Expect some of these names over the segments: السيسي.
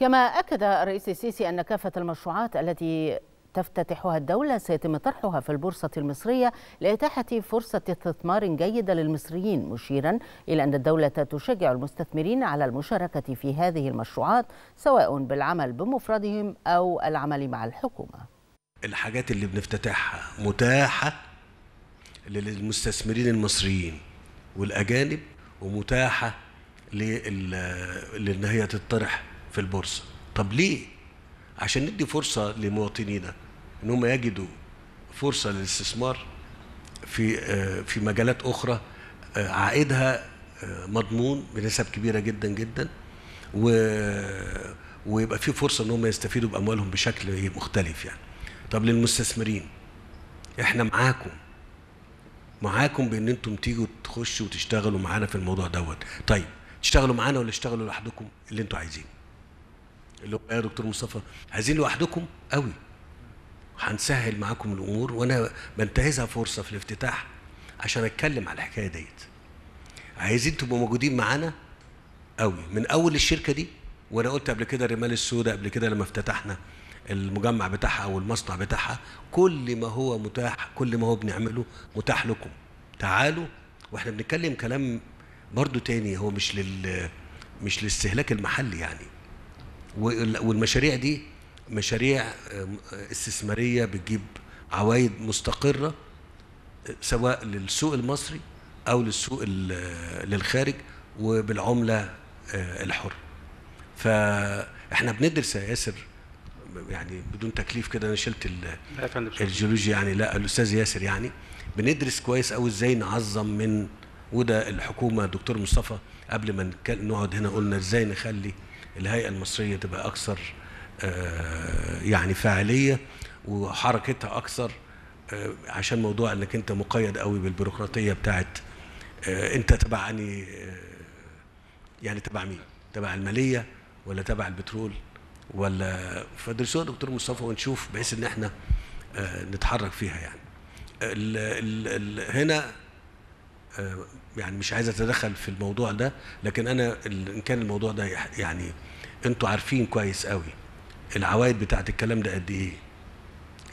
كما أكد الرئيس السيسي أن كافة المشروعات التي تفتتحها الدولة سيتم طرحها في البورصة المصرية لإتاحة فرصة استثمار جيدة للمصريين، مشيرا إلى أن الدولة تشجع المستثمرين على المشاركة في هذه المشروعات سواء بالعمل بمفردهم أو العمل مع الحكومة. الحاجات اللي بنفتتحها متاحة للمستثمرين المصريين والأجانب، ومتاحة لأن هي تطرح في البورصة. طب ليه؟ عشان ندي فرصة لمواطنينا ان هم يجدوا فرصة للاستثمار في مجالات اخرى عائدها مضمون بنسب كبيرة جدا جدا، ويبقى في فرصة ان هم يستفيدوا باموالهم بشكل مختلف يعني. طب للمستثمرين، احنا معاكم بان انتم تيجوا تخشوا وتشتغلوا معانا في الموضوع دوت. طيب تشتغلوا معانا ولا تشتغلوا لوحدكم؟ اللي انتم عايزين اللي هو يا دكتور مصطفى، عايزين لوحدكم قوي، هنسهل معاكم الامور. وانا بنتهزها فرصه في الافتتاح عشان اتكلم على الحكايه ديت. عايزين تبقوا موجودين معانا قوي من اول الشركه دي، وانا قلت قبل كده الرمال السوداء قبل كده لما افتتحنا المجمع بتاعها او المصنع بتاعها، كل ما هو متاح كل ما هو بنعمله متاح لكم، تعالوا. واحنا بنتكلم كلام برضو تاني، هو مش للاستهلاك المحلي يعني، والمشاريع دي مشاريع استثمارية بتجيب عوائد مستقرة سواء للسوق المصري أو للسوق للخارج وبالعملة الحرة. فإحنا بندرس يا ياسر يعني بدون تكليف كده، أنا شلت الجيولوجيا يعني، لا الأستاذ ياسر يعني، بندرس كويس أوي إزاي نعظم من وده. الحكومة دكتور مصطفى قبل ما نقعد هنا قلنا إزاي نخلي الهيئة المصرية تبقى أكثر يعني فاعلية وحركتها أكثر، عشان موضوع أنك أنت مقيد قوي بالبيروقراطية بتاعت أنت تبع يعني تبع مين؟ تبع المالية ولا تبع البترول ولا؟ فدرسوها دكتور مصطفى ونشوف بحيث أن احنا نتحرك فيها يعني. هنا يعني مش عايز اتدخل في الموضوع ده، لكن انا ان كان الموضوع ده يعني انتوا عارفين كويس قوي العوائد بتاعت الكلام ده قد ايه،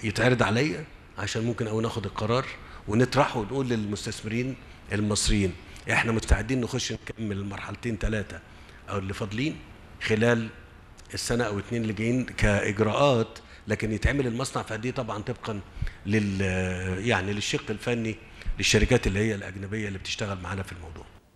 يتعرض عليا عشان ممكن او ناخد القرار ونطرحه ونقول للمستثمرين المصريين احنا مستعدين نخش نكمل المرحلتين ثلاثه او اللي فاضلين خلال السنه او اتنين اللي جايين كاجراءات، لكن يتعمل المصنع في قد ايه طبعا طبقا يعني للشق الفني للشركات اللي هي الأجنبية اللي بتشتغل معانا في الموضوع.